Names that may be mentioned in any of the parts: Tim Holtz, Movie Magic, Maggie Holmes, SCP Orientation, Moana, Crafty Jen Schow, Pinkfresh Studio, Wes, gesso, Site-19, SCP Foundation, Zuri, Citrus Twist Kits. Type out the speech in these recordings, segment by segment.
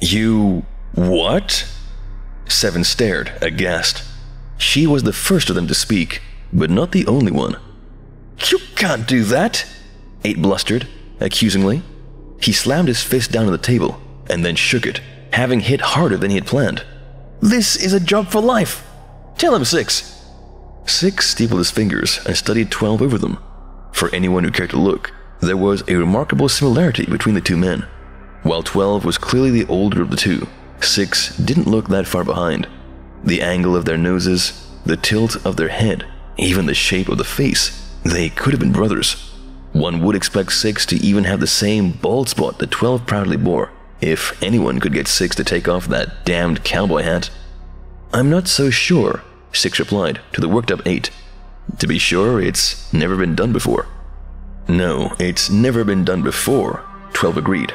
You... what? Seven stared, aghast. She was the first of them to speak, but not the only one. You can't do that! Eight blustered, accusingly. He slammed his fist down on the table, and then shook it, having hit harder than he had planned. This is a job for life! Tell him, Six! Six steepled his fingers and studied 12 over them. For anyone who cared to look, there was a remarkable similarity between the two men. While 12 was clearly the older of the two, 6 didn't look that far behind. The angle of their noses, the tilt of their head, even the shape of the face, they could have been brothers. One would expect 6 to even have the same bald spot that 12 proudly bore, if anyone could get 6 to take off that damned cowboy hat. I'm not so sure, 6 replied to the worked up 8. To be sure, it's never been done before. No, it's never been done before, 12 agreed.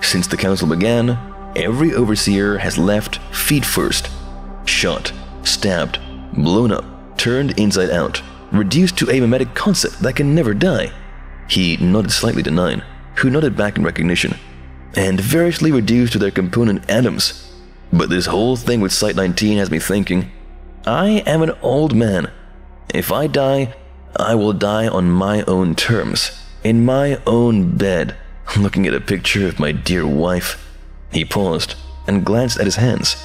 Since the council began, every overseer has left feet first. Shot, stabbed, blown up, turned inside out, reduced to a mimetic concept that can never die. He nodded slightly to 9, who nodded back in recognition, and variously reduced to their component atoms. But this whole thing with Site-19 has me thinking, I am an old man. If I die, I will die on my own terms, in my own bed. Looking at a picture of my dear wife. He paused and glanced at his hands.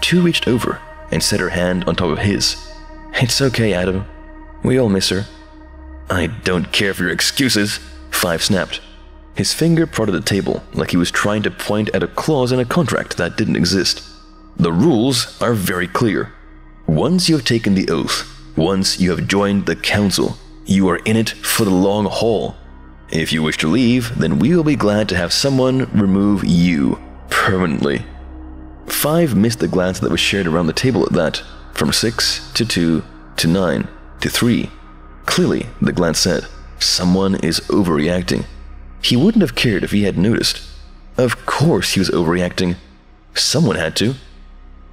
Two reached over and set her hand on top of his. It's okay, Adam. We all miss her. I don't care for your excuses, 5 snapped. His finger prodded the table like he was trying to point at a clause in a contract that didn't exist. The rules are very clear. Once you have taken the oath, once you have joined the council, you are in it for the long haul. If you wish to leave, then we will be glad to have someone remove you permanently. 5 missed the glance that was shared around the table at that, from 6 to 2 to 9 to 3. Clearly, the glance said, someone is overreacting. He wouldn't have cared if he had noticed. Of course he was overreacting. Someone had to.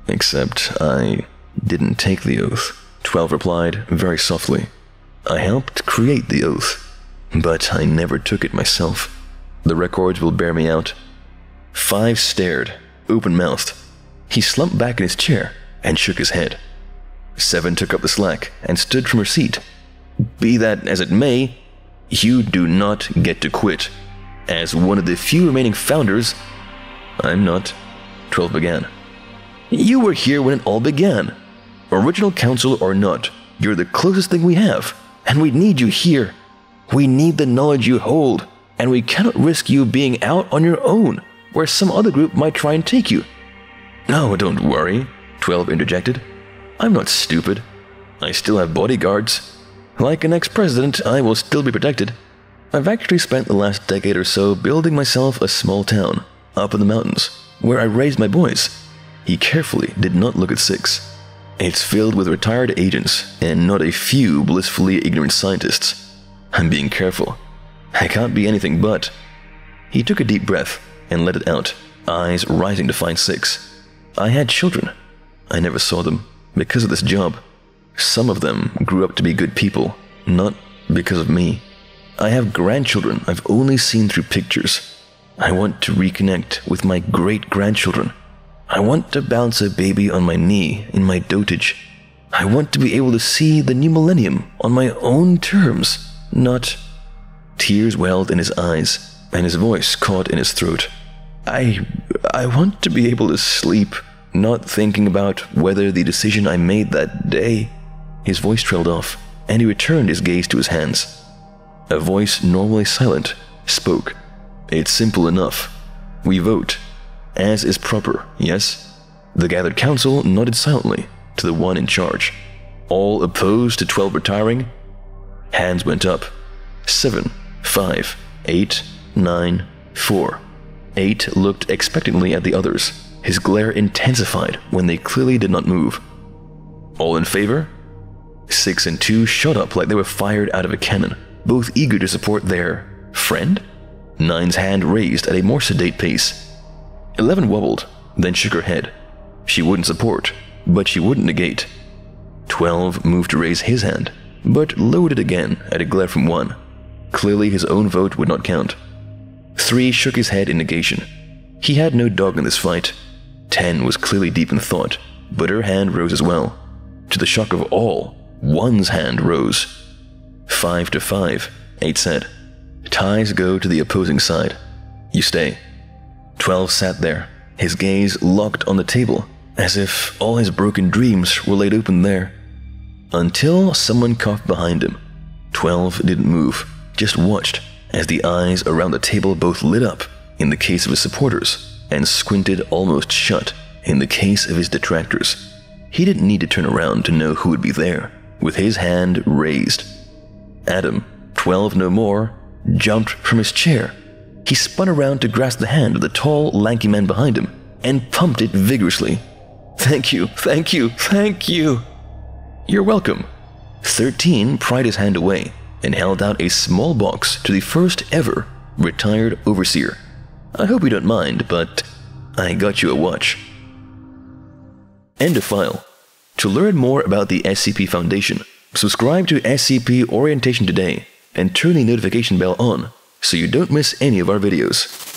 Except I didn't take the oath, 12 replied very softly. I helped create the oath. But I never took it myself. The records will bear me out. 5 stared, open-mouthed. He slumped back in his chair and shook his head. 7 took up the slack and stood from her seat. Be that as it may, you do not get to quit. As one of the few remaining founders, I'm not, 12 began. You were here when it all began. Original council or not, you're the closest thing we have, and we need you here. We need the knowledge you hold, and we cannot risk you being out on your own, where some other group might try and take you. No, don't worry, 12 interjected. I'm not stupid. I still have bodyguards. Like an ex-president, I will still be protected. I've actually spent the last decade or so building myself a small town, up in the mountains, where I raised my boys. He carefully did not look at 6. It's filled with retired agents, and not a few blissfully ignorant scientists. I'm being careful. I can't be anything but. He took a deep breath and let it out, eyes rising to find 6. I had children. I never saw them because of this job. Some of them grew up to be good people, not because of me. I have grandchildren I've only seen through pictures. I want to reconnect with my great-grandchildren. I want to bounce a baby on my knee in my dotage. I want to be able to see the new millennium on my own terms. Not. Tears welled in his eyes, and his voice caught in his throat. I want to be able to sleep, not thinking about whether the decision I made that day. His voice trailed off, and he returned his gaze to his hands. A voice normally silent spoke. It's simple enough. We vote, as is proper, yes? The gathered council nodded silently to the one in charge. All opposed to 12 retiring? Hands went up. 7, 5, 8, 9, 4. 8 looked expectantly at the others. His glare intensified when they clearly did not move. All in favor? 6 and 2 shot up like they were fired out of a cannon, both eager to support their friend? 9's hand raised at a more sedate pace. 11 wobbled, then shook her head. She wouldn't support, but she wouldn't negate. 12 moved to raise his hand, but lowered it again at a glare from 1. Clearly his own vote would not count. 3 shook his head in negation. He had no dog in this fight. 10 was clearly deep in thought, but her hand rose as well. To the shock of all, 1's hand rose. 5 to 5, 8 said. Ties go to the opposing side. You stay. 12 sat there, his gaze locked on the table, as if all his broken dreams were laid open there. Until someone coughed behind him. 12 didn't move, just watched as the eyes around the table both lit up in the case of his supporters and squinted almost shut in the case of his detractors. He didn't need to turn around to know who would be there, with his hand raised. Adam, 12 no more, jumped from his chair. He spun around to grasp the hand of the tall, lanky man behind him and pumped it vigorously. Thank you, thank you, thank you. You're welcome. 13 pried his hand away and held out a small box to the first ever retired overseer. I hope you don't mind, but I got you a watch. End of file. To learn more about the SCP Foundation, subscribe to SCP Orientation today and turn the notification bell on so you don't miss any of our videos.